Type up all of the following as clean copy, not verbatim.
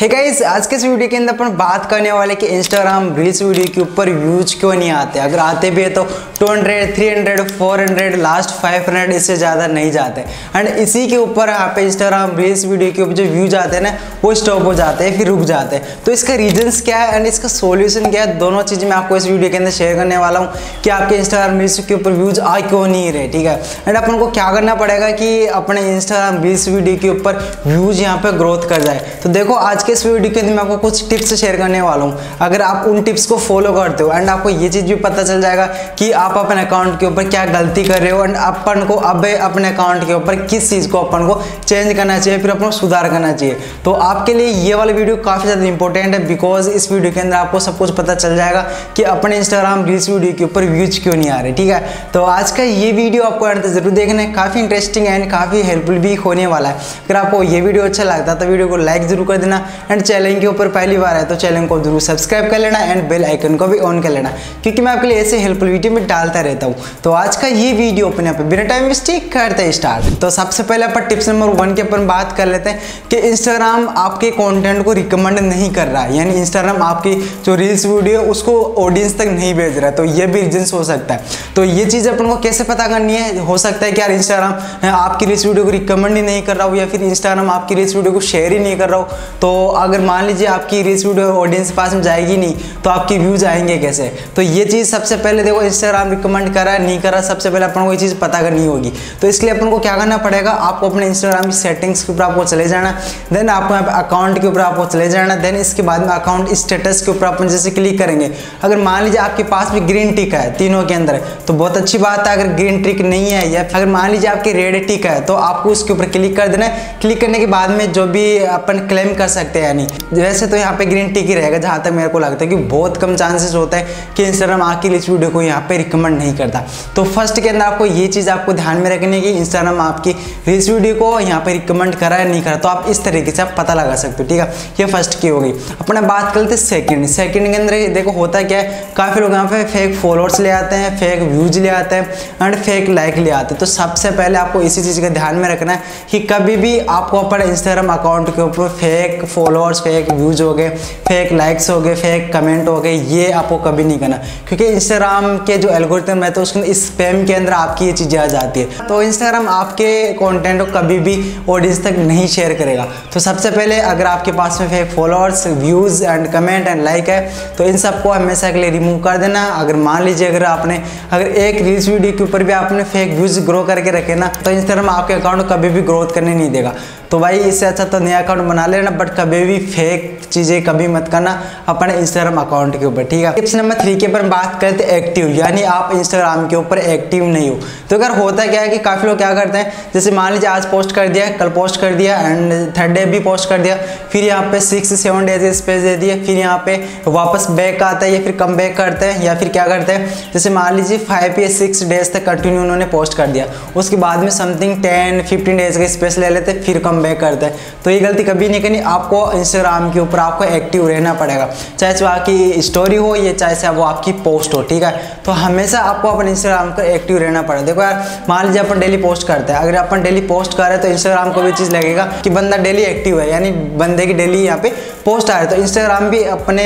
Hey guys, आज के इस वीडियो के अंदर अपन बात करने वाले कि इंस्टाग्राम रील्स वीडियो के ऊपर व्यूज क्यों नहीं आते। अगर आते भी है तो 200, 300, 400, लास्ट 500 इससे ज़्यादा नहीं जाते। एंड इसी के ऊपर यहाँ पे इंस्टाग्राम रील्स वीडियो के ऊपर जो व्यूज आते हैं ना वो स्टॉप हो जाते हैं, फिर रुक जाते हैं। तो इसका रीजन्स क्या है एंड इसका सोल्यूशन क्या है, दोनों चीज़ मैं आपको इस वीडियो के अंदर शेयर करने वाला हूँ कि आपके इंस्टाग्राम रील्स के ऊपर व्यूज आ क्यों नहीं रहे। ठीक है, एंड अपन को क्या करना पड़ेगा कि अपने इंस्टाग्राम रील्स वीडियो के ऊपर व्यूज यहाँ पर ग्रोथ कर जाए। तो देखो, आज के इस वीडियो के अंदर मैं आपको कुछ टिप्स शेयर करने वाला हूँ। अगर आप उन टिप्स को फॉलो करते हो एंड आपको ये चीज़ भी पता चल जाएगा कि आप अपने अकाउंट के ऊपर क्या गलती कर रहे हो एंड अपन को अब अपने अकाउंट के ऊपर किस चीज़ को अपन को चेंज करना चाहिए, फिर अपन को सुधार करना चाहिए। तो आपके लिए ये वाली वीडियो काफ़ी ज़्यादा इंपॉर्टेंट है, बिकॉज इस वीडियो के अंदर आपको सब कुछ पता चल जाएगा कि अपने इंस्टाग्राम रील्स वीडियो के ऊपर व्यूज क्यों नहीं आ रहे। ठीक है, तो आज का ये वीडियो आपको एंड तक जरूर देखना है, काफ़ी इंटरेस्टिंग एंड काफ़ी हेल्पफुल भी होने वाला है। अगर आपको ये वीडियो अच्छा लगता है तो वीडियो को लाइक जरूर कर देना एंड चैनल के ऊपर पहली बार है तो चैनल को जरूर सब्सक्राइब कर लेना एंड बेल आइकन को भी ऑन कर लेना, क्योंकि मैं आपके लिए ऐसे हेल्पफुल वीडियो में डालता रहता हूँ। तो आज का ये वीडियो अपने आप बिना टाइम वेस्ट करते हैं स्टार्ट। तो सबसे पहले अपन टिप्स नंबर 1 की अपन बात कर लेते हैं कि इंस्टाग्राम आपके कॉन्टेंट को रिकमेंड नहीं कर रहा है, यानी इंस्टाग्राम आपकी जो रील्स वीडियो उसको ऑडियंस तक नहीं भेज रहा है। तो ये भी रीजन्स हो सकता है। तो ये चीज़ अपन को कैसे पता करनी है, हो सकता है कि यार इंस्टाग्राम आपकी रील्स वीडियो को रिकमेंड ही नहीं कर रहा हो या फिर इंस्टाग्राम आपकी रील्स वीडियो को शेयर ही नहीं कर रहा हो। तो अगर मान लीजिए आपकी रील्स वीडियो ऑडियंस के पास में जाएगी नहीं तो आपके व्यूज आएंगे कैसे। तो ये चीज़ सबसे पहले देखो, इंस्टाग्राम रिकमेंड करा नहीं करा, सबसे पहले अपन को ये चीज़ पता करनी होगी। तो इसलिए अपन को क्या करना पड़ेगा, आपको अपने इंस्टाग्राम की सेटिंग्स के ऊपर आपको चले जाना, देन आपको यहाँ पर अकाउंट के ऊपर आपको चले जाना, देन इसके बाद में अकाउंट स्टेटस के ऊपर अपन जैसे क्लिक करेंगे। अगर मान लीजिए आपके पास में ग्रीन टिक है तीनों के अंदर तो बहुत अच्छी बात है, अगर ग्रीन टिक नहीं है या अगर मान लीजिए आपकी रेड टिक है तो आपको उसके ऊपर क्लिक कर देना है। क्लिक करने के बाद में जो भी अपन क्लेम कर सकते हैं, यानी वैसे तो यहाँ पे ग्रीन टिक ही रहेगा, जहाँ तक मेरे को लगता है कि बहुत कम चांसेस होता है कि इंस्टाग्राम आपकी रील्स वीडियो को यहाँ पे रिकमेंड नहीं करता। तो फर्स्ट के अंदर आपको ये चीज़ आपको ध्यान में रखनी है कि इंस्टाग्राम आपकी रील्स वीडियो को यहाँ पे रिकमेंड करा या नहीं करा। तो आप इस तरीके से आप पता लगा सकते हो। ठीक है, ये फर्स्ट की होगी। अपना बात कर लेते सेकेंड के अंदर देखो होता क्या है, काफ़ी लोग यहाँ पे फेक फॉलोअर्स ले आते हैं, फेक व्यूज ले आते हैं एंड फेक लाइक ले आते हैं। तो सबसे पहले आपको इसी चीज़ का ध्यान में रखना है कि कभी भी आपको अपना इंस्टाग्राम अकाउंट के ऊपर फेक फॉलोअर्स, फेक व्यूज हो गए, फेक लाइक्स हो गए, फेक कमेंट हो गए, ये आपको कभी नहीं करना, क्योंकि इंस्टाग्राम के जो एल्गोरिथम है तो उसके स्पैम के अंदर आपकी ये चीज़ें आ जाती है। तो इंस्टाग्राम आपके कंटेंट को कभी भी ऑडियंस तक नहीं शेयर करेगा। तो सबसे पहले अगर आपके पास में fake followers, views and comment and like है तो इन सबको हमेशा के लिए रिमूव कर देना। अगर मान लीजिए अगर एक रील्स वीडियो के ऊपर भी आपने फेक व्यूज़ ग्रो करके रखे ना तो इंस्टाग्राम आपके अकाउंट को कभी भी ग्रोथ करने नहीं देगा। तो भाई इससे अच्छा तो नया अकाउंट बना लेना, बट कभी भी फेक चीज़ें कभी मत करना अपने इंस्टाग्राम अकाउंट के ऊपर। ठीक है, टिप्स नंबर 3 के ऊपर बात करते हैं एक्टिव, यानी आप इंस्टाग्राम के ऊपर एक्टिव नहीं हो। तो अगर होता क्या है कि काफ़ी लोग क्या करते हैं, जैसे मान लीजिए आज पोस्ट कर दिया, कल पोस्ट कर दिया एंड थर्ड डे भी पोस्ट कर दिया, फिर यहाँ पे 6-7 डेज स्पेस दे दिए, फिर यहाँ पे वापस बैक आता है या फिर कम बैक करते हैं, या फिर क्या करते हैं जैसे मान लीजिए 5 या 6 डेज तक कंटिन्यू उन्होंने पोस्ट कर दिया, उसके बाद में समथिंग 10-15 डेज का स्पेस ले लेते फिर कम बैक करते हैं। तो ये गलती कभी नहीं करनी, आपको इंस्टाग्राम के ऊपर आपको एक्टिव रहना पड़ेगा, चाहे वो आपकी स्टोरी हो या चाहे वो आपकी पोस्ट हो। ठीक है, तो हमेशा आपको अपने इंस्टाग्राम पर एक्टिव रहना पड़ेगा। देखो यार, मान लीजिए अपन डेली पोस्ट करते हैं, अगर अपन डेली पोस्ट कर रहे हैं तो इंस्टाग्राम को भी चीज़ लगेगा कि बंदा डेली एक्टिव है, यानी बंदे की डेली यहाँ पे पोस्ट आ रही है। तो इंस्टाग्राम भी अपने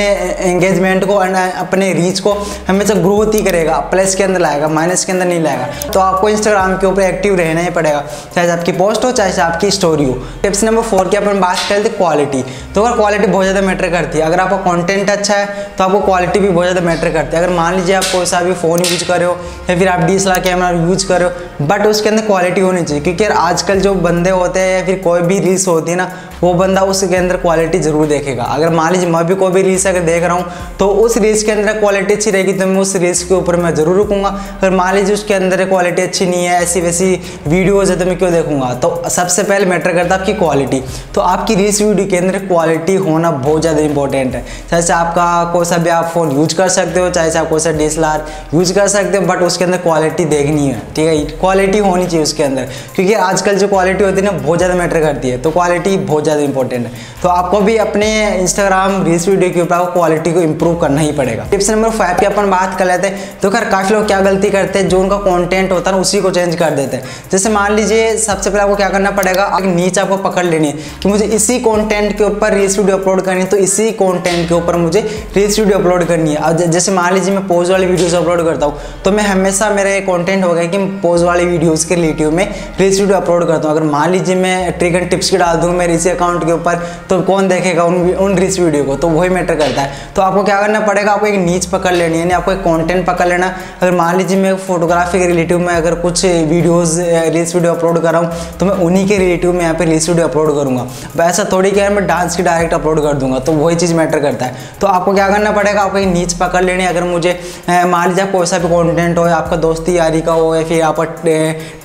एंगेजमेंट को एंड अपने रीच को हमेशा ग्रोथ ही करेगा, प्लस के अंदर लाएगा, माइनस के अंदर नहीं लाएगा। तो आपको इंस्टाग्राम के ऊपर एक्टिव रहना ही पड़ेगा, चाहे आपकी पोस्ट हो चाहे आपकी स्टोरी हो। टिप्स नंबर 4 की अपन बात करते हैं क्वालिटी। तो अगर क्वालिटी बहुत ज़्यादा मैटर करती है, अगर आपका कंटेंट अच्छा है तो आपको क्वालिटी भी बहुत ज़्यादा मैटर करती है। अगर मान लीजिए आप कोई सा भी फ़ोन यूज कर रहे हो या फिर आप DSLR कैमरा यूज कर रहे हो, बट उसके अंदर क्वालिटी होनी चाहिए, क्योंकि यार आजकल जो बंदे होते हैं या फिर कोई भी रील्स होती है ना वो बंदा उसके अंदर क्वालिटी ज़रूर देखेगा। अगर मान लीजिए मैं भी कोई भी रील्स अगर देख रहा हूँ तो उस रील्स के अंदर क्वालिटी अच्छी रहेगी तो मैं उस रील्स के ऊपर मैं ज़रूर रुकूँगा। अगर मान लीजिए उसके अंदर क्वालिटी अच्छी नहीं है, ऐसी वैसी वीडियोज़ है तो मैं क्यों देखूँगा। तो सबसे पहले मैटर करता आपकी क्वालिटी। तो आपकी रील्स वीडियो के अंदर क्वालिटी होना बहुत ज़्यादा इंपॉर्टेंट है, चाहे आपका कोई सा भी आप फ़ोन यूज कर सकते हो, चाहे आप कोई सा DSLR यूज कर सकते हो, बट उसके अंदर क्वालिटी देखनी है। ठीक है, क्वालिटी होनी चाहिए उसके अंदर, क्योंकि आजकल जो क्वालिटी होती है ना बहुत ज़्यादा मैटर करती है। तो क्वालिटी बहुत ज़्यादा इंपॉर्टेंट है, तो आपको भी अपने में इंस्टाग्राम रील्स वीडियो के ऊपर आपको क्वालिटी को इंप्रूव करना ही पड़ेगा। टिप्स नंबर 5 की अपन बात कर लेते हैं तो खैर काफ़ी लोग क्या गलती करते हैं, जो उनका कॉन्टेंट होता है ना उसी को चेंज कर देते हैं। जैसे मान लीजिए सबसे पहले आपको क्या करना पड़ेगा, एक नीच आपको पकड़ लेनी है कि मुझे इसी कॉन्टेंट के ऊपर रील्स वीडियो अपलोड करनी है, तो इसी कॉन्टेंट के ऊपर मुझे रील्स वीडियो अपलोड करनी है। अब जैसे मान लीजिए मैं पोज वाली वीडियोज़ अपलोड करता हूँ तो मैं हमेशा मेरे कॉन्टेंट हो गया कि पोज वाली वीडियोज़ के रिलेटिव में रील्स वीडियो अपलोड करता हूँ। अगर मान लीजिए मैं ट्रिक एंड टिप्स की डाल दूँ मेरे इसी अकाउंट के ऊपर तो कौन देखेगा उन रील्स वीडियो को, तो वही मैटर करता है। तो आपको क्या करना पड़ेगा, आपको एक नीच पकड़ लेनी है, आपको एक कॉन्टेंट पकड़ लेना। अगर मान लीजिए मैं फोटोग्राफी के रिलेटिव में अगर कुछ वीडियोज़ रील्स वीडियो अपलोड कर रहा हूँ तो मैं उन्हीं के रिलेटिव में यहाँ पे रील्स वीडियो अपलोड करूँगा। वैसा थोड़ी क्या है मैं डांस की डायरेक्ट अपलोड कर दूँगा, तो वही चीज़ मैटर करता है। तो आपको क्या करना पड़ेगा, आपको एक नीच पकड़ लेनी है। अगर मुझे मान लीजिए कोई सा भी कॉन्टेंट हो, आपका दोस्ती यारी का हो या फिर आपका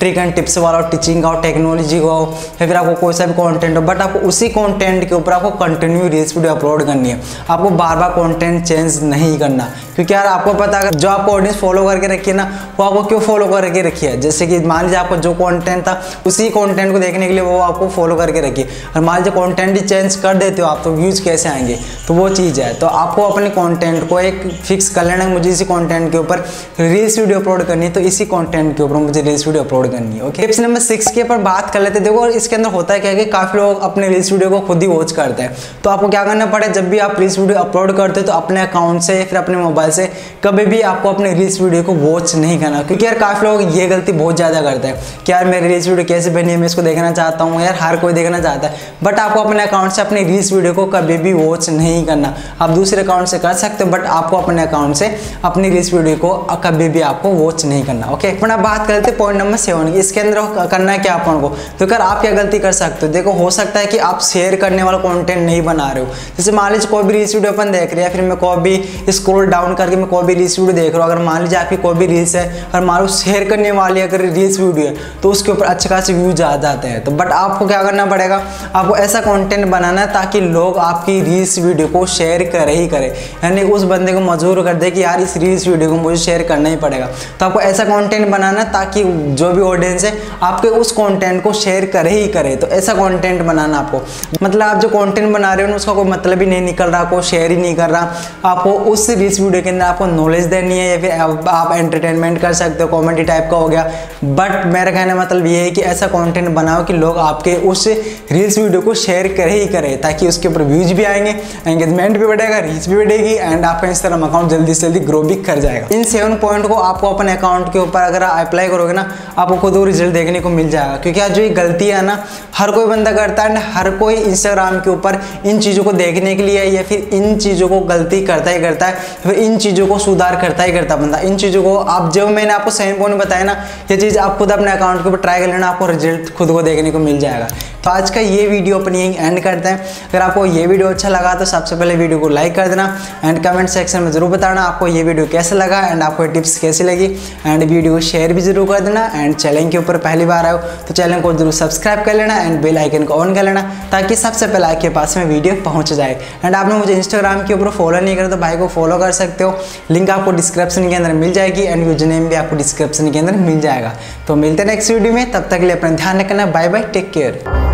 ट्रिक एंड टिप्स वाला हो, टीचिंग का हो, टेक्नोलॉजी का हो या फिर आपको कोई सा भी कॉन्टेंट हो, बट आपको उसी कॉन्टेंट के ऊपर आपको कंटिन्यू रील्स वीडियो अपलोड करनी है। आपको बार बार कॉन्टेंट चेंज नहीं करना, क्योंकि यार आपको पता है जो आपको ऑडियंस फॉलो करके रखी है ना वो आपको क्यों फॉलो करके रखी है। जैसे कि मान लीजिए आपको जो कंटेंट था उसी कंटेंट को देखने के लिए वो आपको फॉलो करके रखी है, और मान लीजिए कंटेंट ही चेंज कर देते हो आप तो व्यूज़ कैसे आएंगे, तो वो चीज़ है। तो आपको अपने कंटेंट को एक फिक्स कर लेना है, मुझे इसी कंटेंट के ऊपर रील्स वीडियो अपलोड करनी है, तो इसी कंटेंट के ऊपर मुझे रील्स वीडियो अपलोड करनी है। ओके, टिप्स नंबर 6 के ऊपर बात कर लेते हैं। देखो इसके अंदर होता है क्या कि काफ़ी लोग अपने रील्स वीडियो को खुद ही वॉच करते हैं। तो आपको क्या करना पड़े, जब भी आप रील्स वीडियो अपलोड करते हो तो अपने अकाउंट से फिर अपने मोबाइल से कभी भी आपको अपने रील्स वीडियो को वॉच नहीं करना, क्योंकि यार काफ़ी लोग ये गलती बहुत ज़्यादा करते हैं कि यार मेरी रील्स वीडियो कैसे बनी है, मैं इसको देखना चाहता हूँ, यार हर कोई देखना चाहता है। बट आपको अपने अकाउंट से अपने रील्स वीडियो को कभी भी वॉच नहीं करना। आप दूसरे अकाउंट से कर सकते हो, बट आपको अपने अकाउंट से अपनी रील्स वीडियो को कभी भी आपको वॉच नहीं करना। ओके, अपन आप बात करते हैं पॉइंट नंबर 7 की। इसके अंदर करना है क्या अपन को, तो यार आप क्या गलती कर सकते हो, देखो हो सकता है कि आप शेयर करने वाला कॉन्टेंट नहीं बना रहे हो। जैसे मान लीजिए कोई भी रील्स वीडियो अपन देख रहे हैं, फिर मैं कोई भी स्क्रोल डाउन करके मैं कोई भी रील्स वीडियो देख रहा हूँ। अगर मान लीजिए आपकी कोई भी रील्स है और मान लो शेयर करने वाली अगर रील्स वीडियो है तो उसके ऊपर अच्छे खासे व्यूज आ जाते हैं, तो बट आपको क्या करना पड़ेगा, आपको ऐसा कंटेंट बनाना है ताकि लोग आपकी रील्स वीडियो को शेयर करे ही करें, यानी उस बंदे को मजबूर कर दे कि यार इस रील्स वीडियो को मुझे शेयर करना ही पड़ेगा। तो आपको ऐसा कंटेंट बनाना है ताकि जो भी ऑडियंस है आपके उस कंटेंट को शेयर करे ही करे। तो ऐसा कंटेंट बनाना आपको, मतलब आप जो कंटेंट बना रहे हो ना उसका कोई मतलब ही नहीं निकल रहा, कोई शेयर ही नहीं कर रहा, आपको उस रील्स वीडियो के अंदर आपको नॉलेज देनी है या फिर आप एंटरटेनमेंट कर सकते हो, कॉमेडी टाइप का हो गया। बट मेरा कहने का मतलब ये है कि ऐसा कंटेंट बनाओ कि लोग आपके उस रील्स वीडियो को शेयर करे ही करे, ताकि उसके ऊपर व्यूज भी आएंगे, एंगेजमेंट भी बढ़ेगा, रील्स भी बढ़ेगी एंड आपका इंस्टाग्राम अकाउंट जल्दी से जल्दी ग्रो भी कर जाएगा। इन 7 पॉइंट को आपको अपने अकाउंट के ऊपर अगर अप्लाई करोगे ना आपको खुद वो रिजल्ट देखने को मिल जाएगा, क्योंकि आज जो ये गलती है ना हर कोई बंदा करता है एंड हर कोई इंस्टाग्राम के ऊपर इन चीज़ों को देखने के लिए या फिर इन चीज़ों को गलती करता ही करता है, फिर इन चीज़ों को सुधार करता ही करता बंदा। इन चीज़ों को आप जो मैंने आपको 7 पॉइंट बताया ना ये चीज़ आप खुद अपने अकाउंट के ऊपर ट्राई कर लेना, आपको रिजल्ट खुद को देखने को मिल जाएगा। तो आज का ये वीडियो अपन यहीं एंड करते हैं। अगर आपको ये वीडियो अच्छा लगा तो सबसे पहले वीडियो को लाइक कर देना एंड कमेंट सेक्शन में ज़रूर बताना आपको ये वीडियो कैसा लगा एंड आपको ये टिप्स कैसी लगी, एंड वीडियो को शेयर भी जरूर कर देना। एंड चैनल के ऊपर पहली बार आए हो तो चैनल को जरूर सब्सक्राइब कर लेना एंड बेल आइकन को ऑन कर लेना ताकि सबसे पहले आपके पास में वीडियो पहुंच जाए। एंड आपने मुझे इंस्टाग्राम के ऊपर फॉलो नहीं करा तो भाई को फॉलो कर सकते हो, लिंक आपको डिस्क्रिप्शन के अंदर मिल जाएगी एंड यूजर नेम भी आपको डिस्क्रिप्शन के अंदर मिल जाएगा। तो मिलते हैं नेक्स्ट वीडियो में, तब तक के लिए अपना ध्यान रखना। Bye bye, take care.